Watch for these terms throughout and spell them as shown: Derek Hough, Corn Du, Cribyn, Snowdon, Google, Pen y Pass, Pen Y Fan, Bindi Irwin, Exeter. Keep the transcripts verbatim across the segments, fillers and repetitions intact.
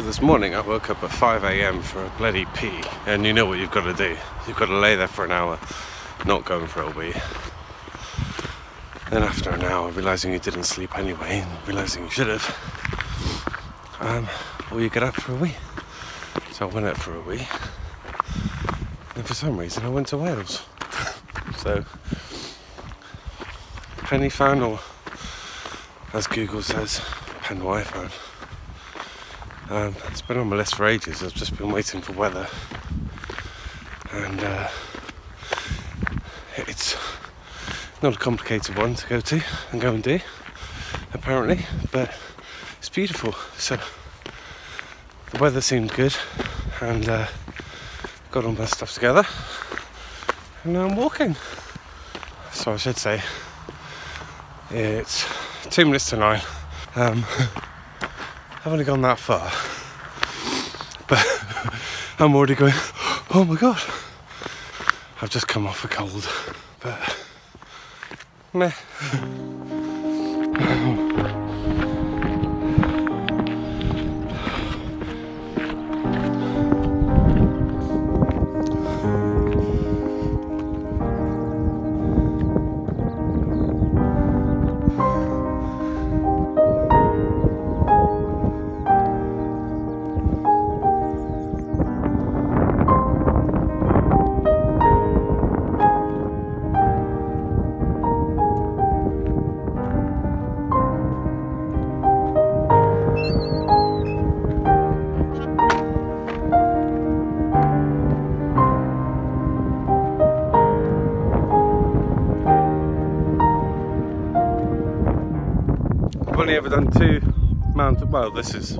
So this morning I woke up at five A M for a bloody pee, and you know what you've got to do. You've got to lay there for an hour, not going for a wee. Then after an hour, realising you didn't sleep anyway, and realising you should have, um, well, you get up for a wee. So I went up for a wee, and for some reason I went to Wales. So, Pen Y Fan, or as Google says, Pen Y Fan. Um, it's been on my list for ages. I've just been waiting for weather, and uh, it's not a complicated one to go to and go and do, apparently, but it's beautiful. So the weather seemed good, and uh, got all my stuff together, and now I'm walking. So I should say it's two minutes to nine. Um, I've only gone that far, but I'm already going, oh my god, I've just come off a cold, but meh. I've only ever done two mountain, well this is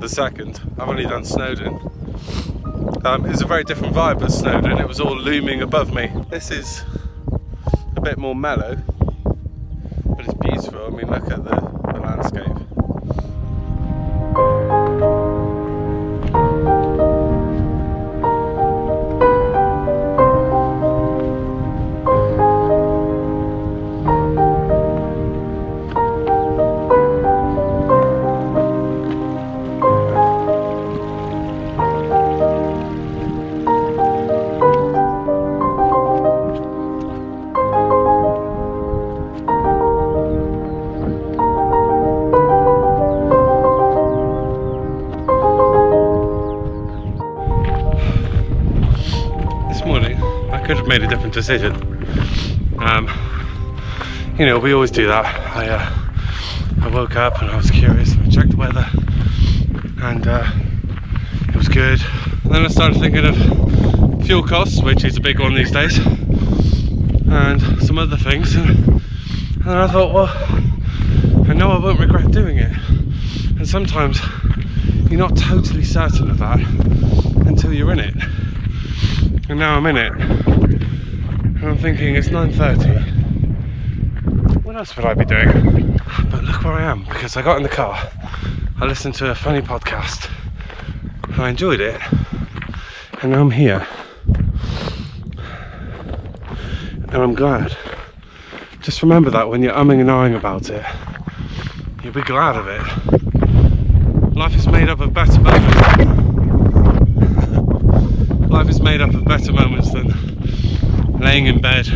the second. I've only done Snowdon. Um, it's a very different vibe at Snowdon, it was all looming above me. This is a bit more mellow, but it's beautiful. I mean, look at the, the landscape. Could have made a different decision. Um, you know, we always do that. I uh, I woke up and I was curious and I checked the weather, and uh, it was good. And then I started thinking of fuel costs, which is a big one these days, and some other things. And then I thought, well, I know I won't regret doing it. And sometimes you're not totally certain of that until you're in it. And now I'm in it, and I'm thinking it's nine thirty, what else would I be doing? But look where I am, because I got in the car, I listened to a funny podcast, and I enjoyed it, and now I'm here, and I'm glad. Just remember that when you're umming and ahhing about it, you'll be glad of it. Life is made up of better moments. Life is made up of better moments than laying in bed,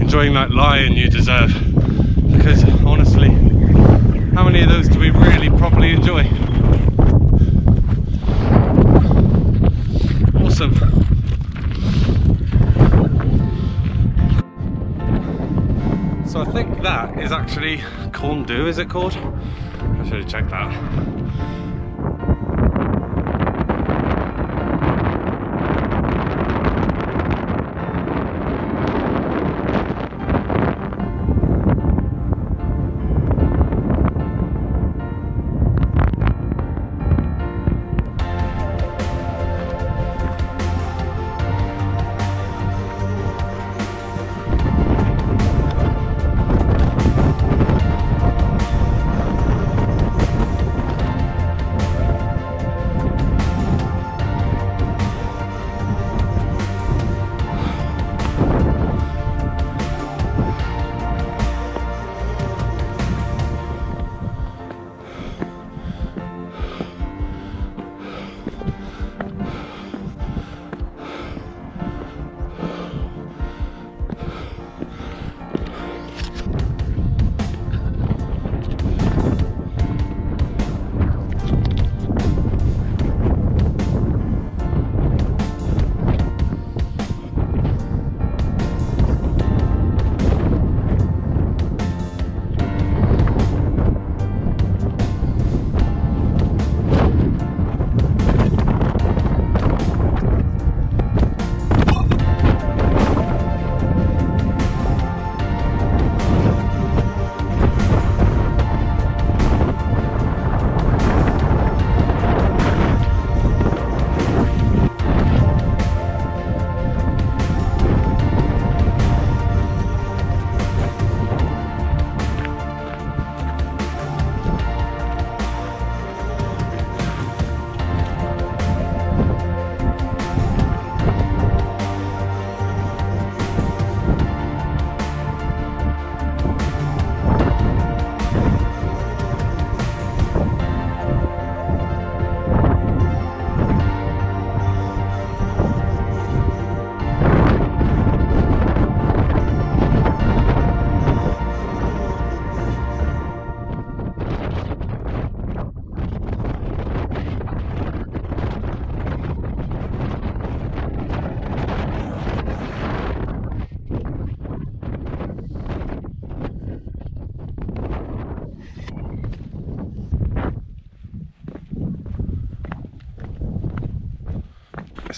enjoying that lion you deserve. Because honestly, how many of those do we really properly enjoy? Awesome. So I think that is actually Corn Du, is it called? I should have checked that.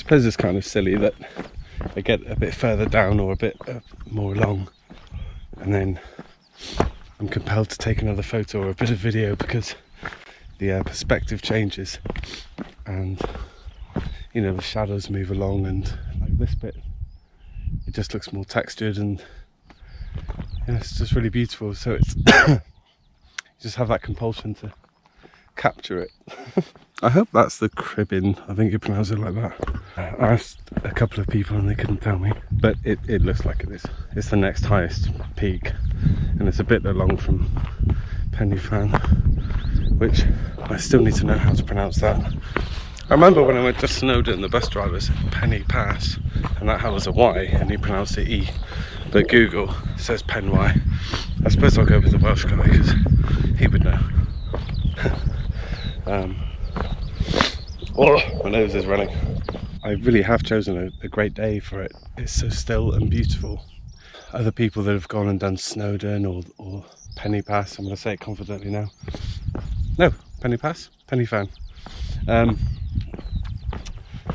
suppose it's kind of silly that they get a bit further down or a bit uh, more along, and then I'm compelled to take another photo or a bit of video because the uh, perspective changes, and you know, the shadows move along, and like this bit, it just looks more textured, and yeah, it's just really beautiful. So it's you just have that compulsion to capture it. I hope that's the Cribyn. I think you pronounce it like that. I asked a couple of people and they couldn't tell me, but it, it looks like it is. It's the next highest peak, and it's a bit along from Pen Y Fan, which I still need to know how to pronounce that. I remember when I went to Snowdon, the bus driver said Pen Y Pass, and that had us a Y, and he pronounced it E, but Google says Pen Y. I suppose I'll go with the Welsh guy because he would know. um, oh, my nose is running. I really have chosen a, a great day for it. It's so still and beautiful. Other people that have gone and done Snowdon or, or Pen Y Pass, I'm going to say it confidently now. No, Pen Y Pass, Pen Y Fan. Um,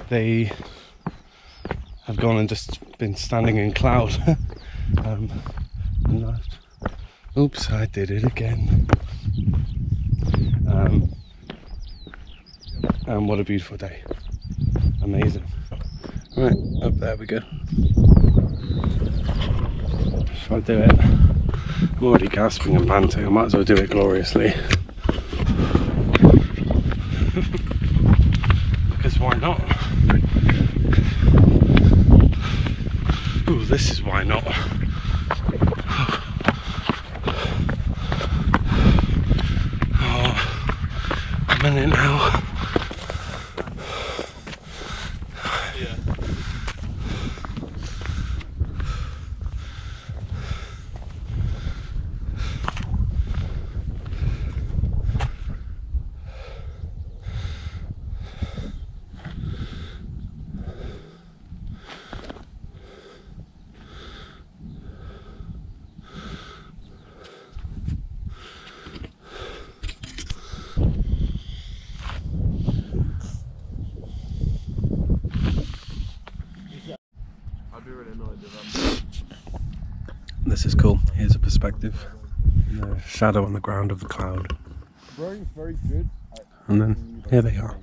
They have gone and just been standing in cloud. um, and I've, oops, I did it again. Um, and what a beautiful day. Amazing. Right, up there we go. If I do it, I'm already gasping and panting, I might as well do it gloriously. Because why not? Ooh, this is why not. Oh, I'm in it now. Yeah. This is cool. Here's a perspective. The shadow on the ground of the cloud. Very, very good. And then here they are.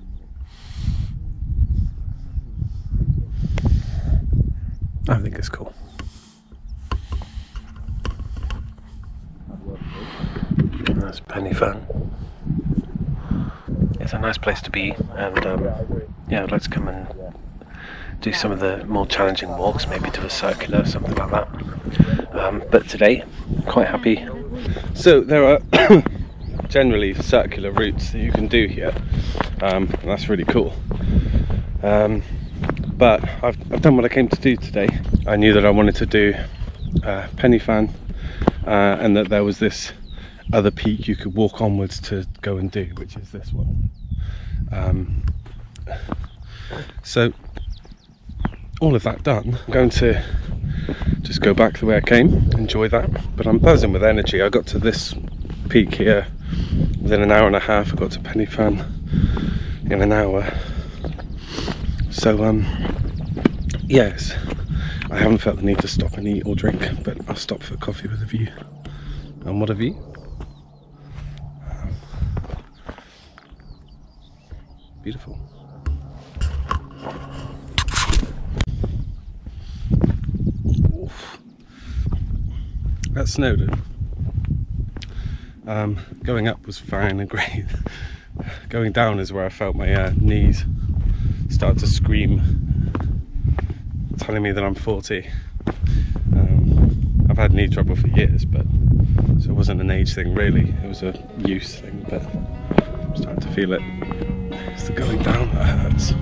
I think it's cool. That's Pen Y Fan. It's a nice place to be, and um, yeah, I'd like to come and do some of the more challenging walks, maybe do a circular, something like that. Um, but today, I'm quite happy. So there are generally circular routes that you can do here. Um, and that's really cool. Um, but I've, I've done what I came to do today. I knew that I wanted to do uh, Pen Y Fan, uh, and that there was this other peak you could walk onwards to go and do, which is this one. Um, so. All of that done, I'm going to just go back the way I came, enjoy that, but I'm buzzing with energy. I got to this peak here within an hour and a half. I got to Pen Y Fan in an hour. So um, yes, I haven't felt the need to stop and eat or drink, but I'll stop for coffee with a view. And what a view. Um, beautiful. At Snowdon, um, going up was fine and great. Going down is where I felt my uh, knees start to scream, telling me that I'm forty. Um, I've had knee trouble for years, but so it wasn't an age thing really. It was a use thing, but I'm starting to feel it. It's the going down that hurts.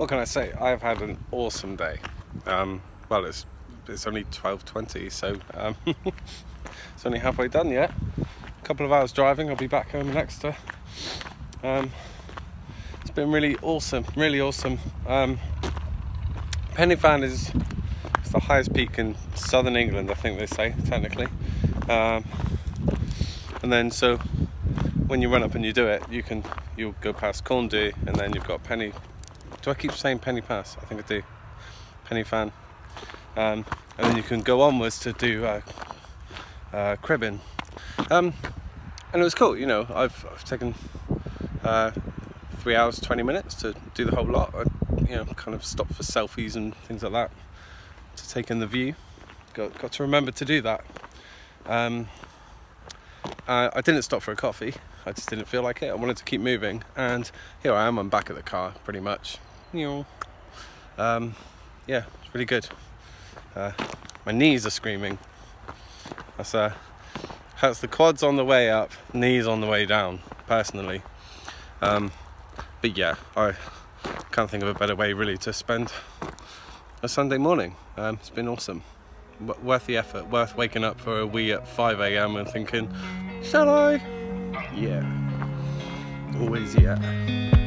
What can I say? I've had an awesome day. Um, well, it's it's only twelve twenty, so um, it's only halfway done yet. A couple of hours driving, I'll be back home in Exeter. Um, it's been really awesome, really awesome. Um, Pen Y Fan is it's the highest peak in southern England, I think they say, technically. Um, and then so when you run up and you do it, you can you'll go past Corn Du, and then you've got Pen Y. Do I keep saying Pen Y Pass? I think I do. Pen Y Fan. Um, and then you can go onwards to do uh, uh, Cribyn. Um, and it was cool, you know, I've, I've taken uh, three hours, twenty minutes to do the whole lot. I, you know, kind of stopped for selfies and things like that, to take in the view. Got, got to remember to do that. Um, uh, I didn't stop for a coffee, I just didn't feel like it. I wanted to keep moving, and here I am, I'm back at the car, pretty much. Um, yeah, it's really good. Uh, my knees are screaming. That's, uh, that's the quads on the way up, knees on the way down, personally. Um, but yeah, I can't think of a better way really to spend a Sunday morning. Um, it's been awesome. W worth the effort, worth waking up for a wee at five A M and thinking, shall I? Yeah, always yeah.